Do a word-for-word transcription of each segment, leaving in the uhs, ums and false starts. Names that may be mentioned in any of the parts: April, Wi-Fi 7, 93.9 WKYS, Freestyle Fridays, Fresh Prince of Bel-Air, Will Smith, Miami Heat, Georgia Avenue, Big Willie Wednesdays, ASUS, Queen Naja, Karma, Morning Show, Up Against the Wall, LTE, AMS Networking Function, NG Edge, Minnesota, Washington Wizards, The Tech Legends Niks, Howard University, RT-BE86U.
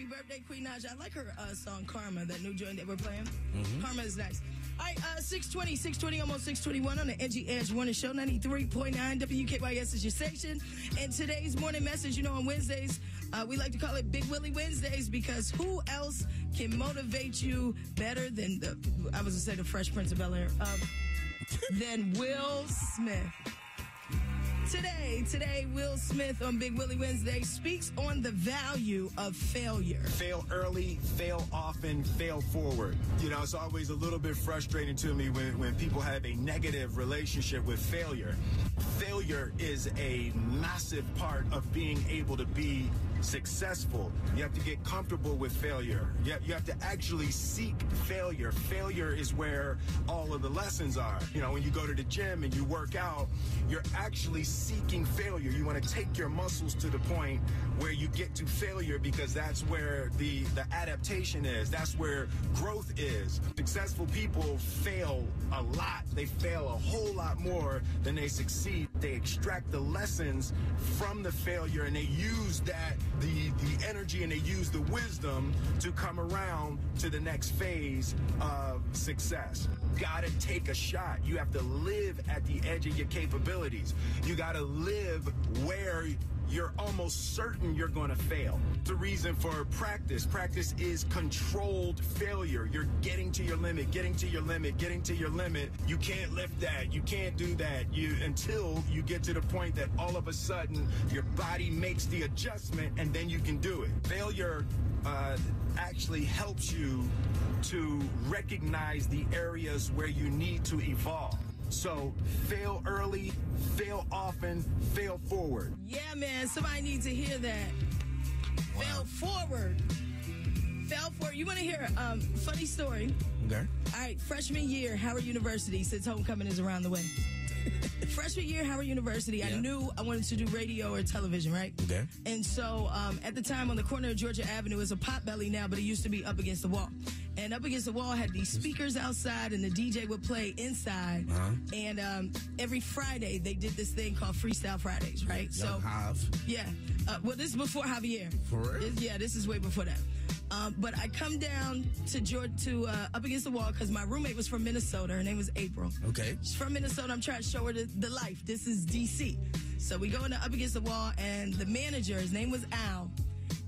Happy birthday, Queen Naja. I like her uh, song, Karma, that new joint that we're playing. Mm-hmm. Karma is nice. All right, uh, six twenty, six twenty, almost six twenty-one on the N G Edge Morning Show, ninety-three point nine W K Y S is your station. And today's morning message, you know, on Wednesdays, uh, we like to call it Big Willie Wednesdays because who else can motivate you better than the, I was going to say the Fresh Prince of Bel-Air, um, than Will Smith. Today, today, Will Smith on Big Willie Wednesday speaks on the value of failure. Fail early, fail often, fail forward. You know, it's always a little bit frustrating to me when, when people have a negative relationship with failure. Failure is a massive part of being able to be successful. You have to get comfortable with failure. You have, you have to actually seek failure. Failure is where all of the lessons are. You know, when you go to the gym and you work out, you're actually seeking failure. You want to take your muscles to the point where you get to failure because that's where the, the adaptation is. That's where growth is. Successful people fail a lot. They fail a whole lot more than they succeed. They extract the lessons from the failure and they use that, the, the energy, and they use the wisdom to come around to the next phase of success. Gotta take a shot. You have to live at the edge of your capabilities. You gotta live where you're almost certain you're gonna fail. The reason for practice, practice is controlled failure. You're getting to your limit, getting to your limit, getting to your limit. You can't lift that, you can't do that, you until you get to the point that all of a sudden your body makes the adjustment and then you can do it. Failure uh, actually helps you to recognize the areas where you need to evolve. So fail early, fail often, fail forward. Yeah, man, somebody needs to hear that. Wow. Fail forward. Fail forward. You want to hear a um, funny story? Okay. All right, freshman year, Howard University, since homecoming is around the way. Freshman year, Howard University, yeah. I knew I wanted to do radio or television, right? Okay. And so um, at the time on the corner of Georgia Avenue, it's a Potbelly now, but it used to be Up Against the Wall. And Up Against the Wall had these speakers outside, and the D J would play inside. Uh-huh. And um, every Friday, they did this thing called Freestyle Fridays, right? Young so, Hav. Yeah. Uh, well, this is before Javier. For real? This, yeah, this is way before that. Um, but I come down to Georgia, to uh, Up Against the Wall because my roommate was from Minnesota. Her name was April. Okay. She's from Minnesota. I'm trying to show her the, the life. This is D C. So we go into Up Against the Wall, and the manager, his name was Al.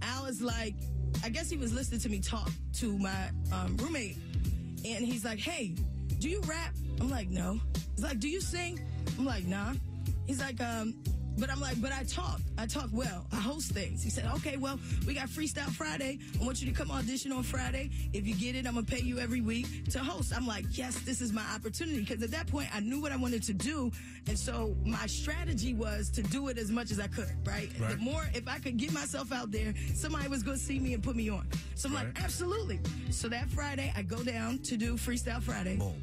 Al is like, I guess he was listening to me talk to my um, roommate, and he's like, "Hey, do you rap?" I'm like, "No." He's like, "Do you sing?" I'm like, "Nah." He's like, um, but I'm like, "But I talk. I talk well. I host things." He said, "Okay, well, we got Freestyle Friday. I want you to come audition on Friday. If you get it, I'm gonna pay you every week to host." I'm like, "Yes, this is my opportunity." Because at that point, I knew what I wanted to do, and so my strategy was to do it as much as I could. Right? Right. The more, if I could get myself out there, somebody was gonna see me and put me on. So I'm right. like, absolutely. So that Friday, I go down to do Freestyle Friday. Boom.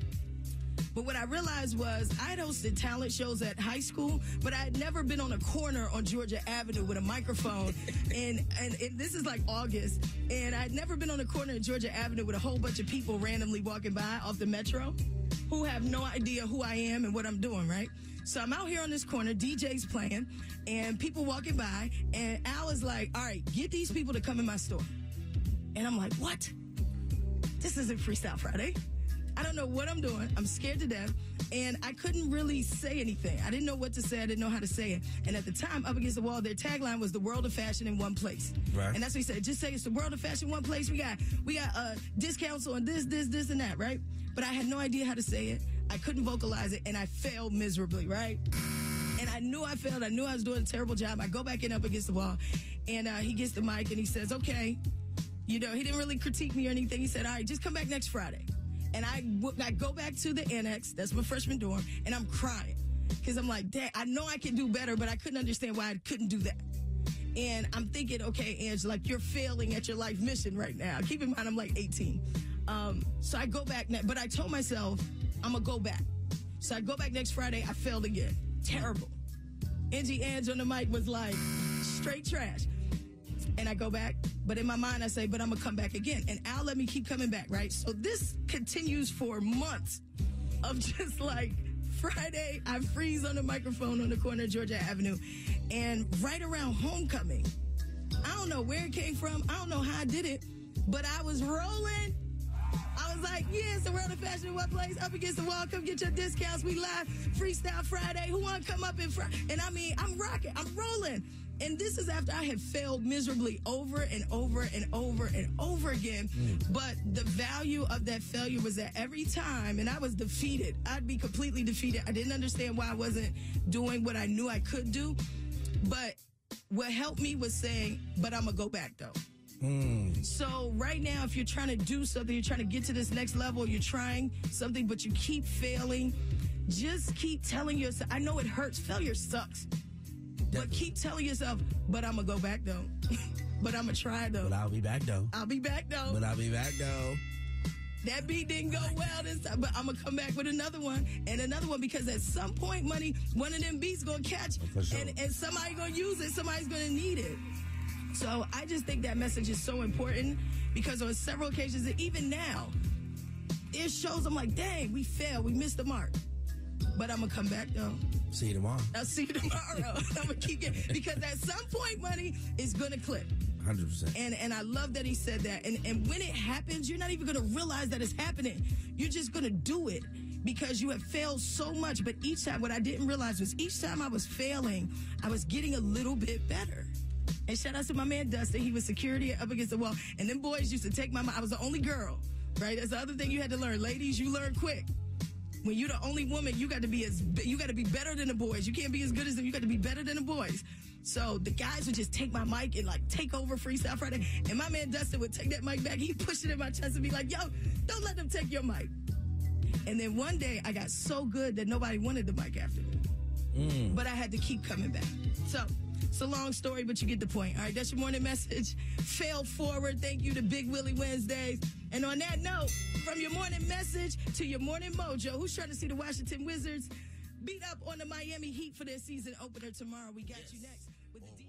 But what I realized was I had hosted talent shows at high school, but I had never been on a corner on Georgia Avenue with a microphone. and, and and this is like August. And I'd never been on a corner in Georgia Avenue with a whole bunch of people randomly walking by off the metro who have no idea who I am and what I'm doing, right? So I'm out here on this corner, D J's playing, and people walking by. And Al is like, "All right, get these people to come in my store." And I'm like, what? This isn't Freestyle Friday. I don't know what I'm doing. I'm scared to death. And I couldn't really say anything. I didn't know what to say. I didn't know how to say it. And at the time, Up Against the Wall, their tagline was the world of fashion in one place. Right. And that's what he said. Just say it's the world of fashion in one place. We got we got uh, discounts on this, this, this, and that, right? But I had no idea how to say it. I couldn't vocalize it. And I failed miserably, right? And I knew I failed. I knew I was doing a terrible job. I go back in Up Against the Wall. And uh, he gets the mic and he says, "Okay." You know, he didn't really critique me or anything. He said, "All right, just come back next Friday." And I, w- I go back to the annex, that's my freshman dorm, and I'm crying. Because I'm like, "Dad, I know I can do better, but I couldn't understand why I couldn't do that." And I'm thinking, okay, Ange, like, you're failing at your life mission right now. Keep in mind, I'm like eighteen. Um, so I go back, ne- but I told myself, I'm going to go back. So I go back next Friday, I failed again. Terrible. Angie Ange on the mic was like, straight trash. And I go back. But in my mind, I say, but I'm going to come back again. And Al let me keep coming back, right? So this continues for months of just like Friday, I freeze on the microphone on the corner of Georgia Avenue. And right around homecoming, I don't know where it came from. I don't know how I did it, but I was rolling. I was like, yes, the world of fashion, what place? Up Against the Wall. Come get your discounts. We live Freestyle Friday. Who want to come up and fry? And I mean, I'm rocking. I'm rolling. And this is after I had failed miserably over and over and over and over again. Mm. But the value of that failure was that every time, and I was defeated, I'd be completely defeated. I didn't understand why I wasn't doing what I knew I could do. But what helped me was saying, but I'm going to go back, though. Mm. So right now, if you're trying to do something, you're trying to get to this next level, you're trying something, but you keep failing, just keep telling yourself, I know it hurts. Failure sucks. Definitely. But keep telling yourself, but I'm going to go back, though. But I'm going to try, though. But I'll be back, though. I'll be back, though. But I'll be back, though. That beat didn't go well this time, but I'm going to come back with another one and another one, because at some point, money, one of them beats going to catch, sure. and, and somebody's going to use it. Somebody's going to need it. So I just think that message is so important, because on several occasions, and even now, it shows I'm like, dang, we failed. We missed the mark. But I'm going to come back, though. See you tomorrow. I'll see you tomorrow. I'm going to keep getting, because at some point, money is going to clip. one hundred percent. And and I love that he said that. And, and when it happens, you're not even going to realize that it's happening. You're just going to do it because you have failed so much. But each time, what I didn't realize was each time I was failing, I was getting a little bit better. And shout out to my man, Dustin. He was security Up Against the Wall. And them boys used to take my mom. I was the only girl, right? That's the other thing you had to learn. Ladies, you learn quick. When you're the only woman, you got to be as you got to be better than the boys. You can't be as good as them. You got to be better than the boys. So the guys would just take my mic and like take over Freestyle Friday. And my man Dustin would take that mic back. He'd push it in my chest and be like, "Yo, don't let them take your mic." And then one day I got so good that nobody wanted the mic after me. Mm. But I had to keep coming back. So it's a long story, but you get the point. All right, that's your morning message. Fail forward. Thank you to Big Willie Wednesdays. And on that note, from your morning message to your morning mojo, who's trying to see the Washington Wizards beat up on the Miami Heat for their season opener tomorrow? We got yes. you next with the D.